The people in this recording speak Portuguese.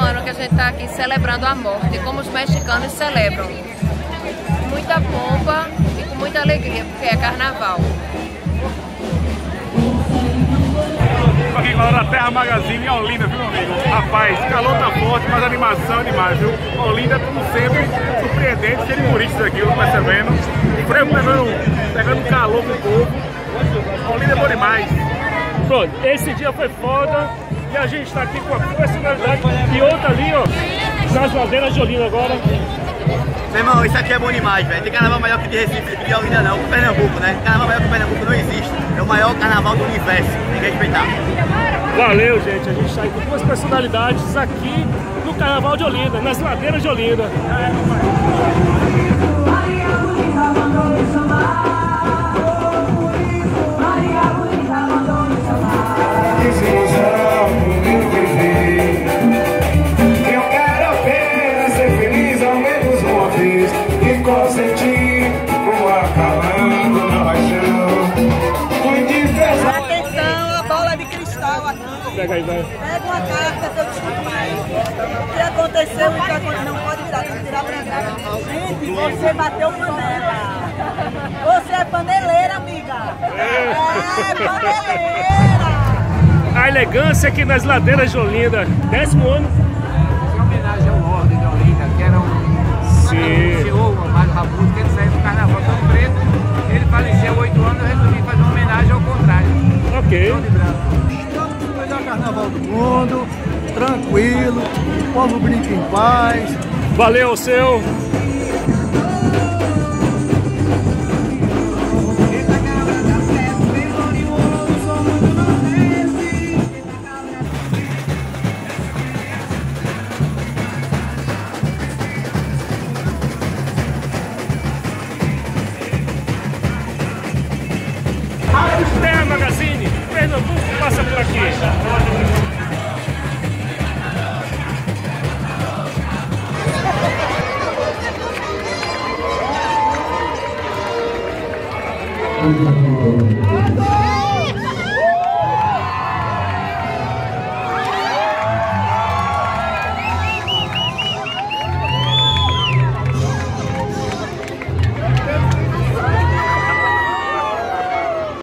ano que a gente está aqui celebrando a morte, como os mexicanos celebram. Com muita pompa e com muita alegria, porque é carnaval. Estou aqui com a galera da Terra Magazine em Olinda, viu, meu amigo? Rapaz, calor tá forte, mas a animação é demais, viu? Olinda, como sempre, surpreendente, cheio de turistas aqui, eu tô percebendo. O freio pegando calor com o povo. Olinda é bom demais. Pronto, esse dia foi foda e a gente tá aqui com a personalidade e outra ali, ó, nas Ladeiras de Olinda agora. Meu irmão, isso aqui é bom demais, velho. Tem carnaval maior que de Recife, de Olinda não, o Pernambuco, né? Carnaval maior que o Pernambuco não existe. É o maior carnaval do universo, tem que respeitar. Valeu, gente. A gente está aí com duas personalidades aqui no Carnaval de Olinda, nas Ladeiras de Olinda. Pega uma carta que eu discuto mais. O que aconteceu e o que aconteceu não pode tirar pra cá. Gente, você bateu panela. Você é paneleira, amiga. É paneleira. A elegância aqui nas Ladeiras de Olinda. 10º ano. Em homenagem ao Lorde de Olinda, que era um senhor, o Marcos Rabuso, que ele saiu do carnaval tão preto. Ele faleceu 8 anos, eu resolvi fazer uma homenagem ao contrário. Ok. Carnaval do mundo, tranquilo, o povo brinca em paz. Valeu, seu! Terra Magazine, Pernambuco passa por aqui.